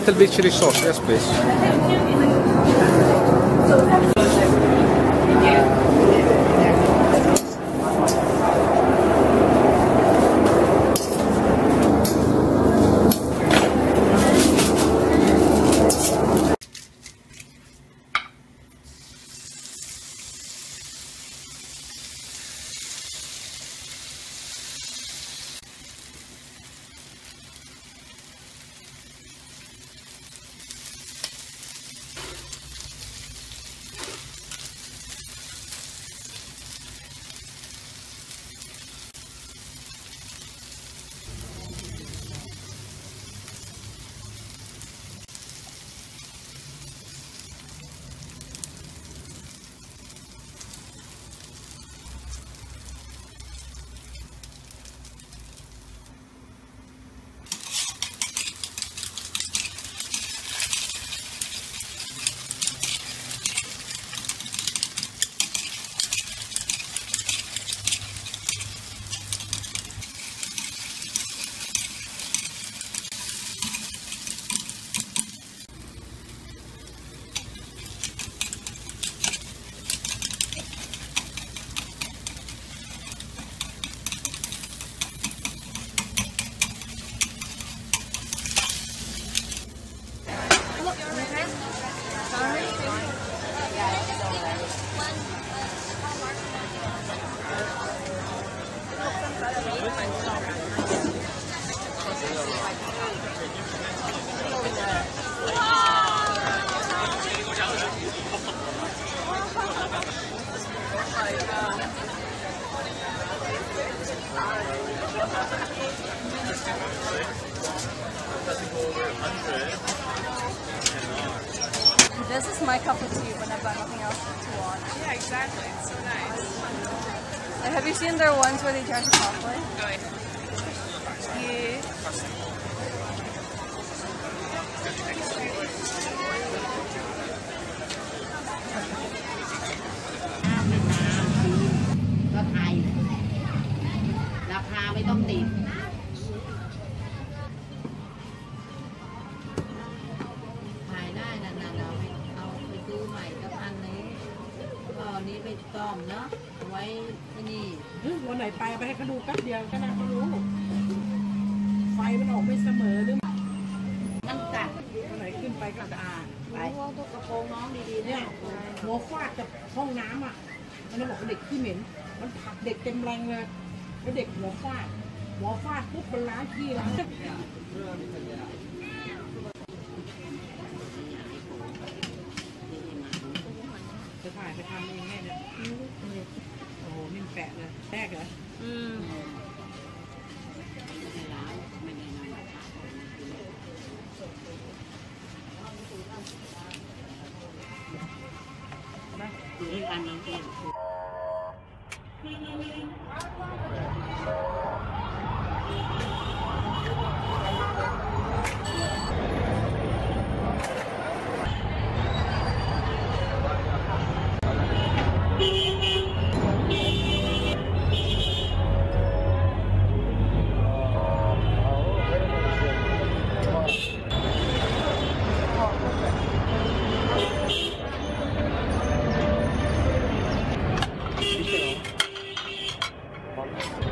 little bit chili sauce, yes please. This is my cup of tea when I've got nothing else to watch. Yeah, exactly. It's so nice. And have you seen their ones where they charge a chocolate? Oh, yeah.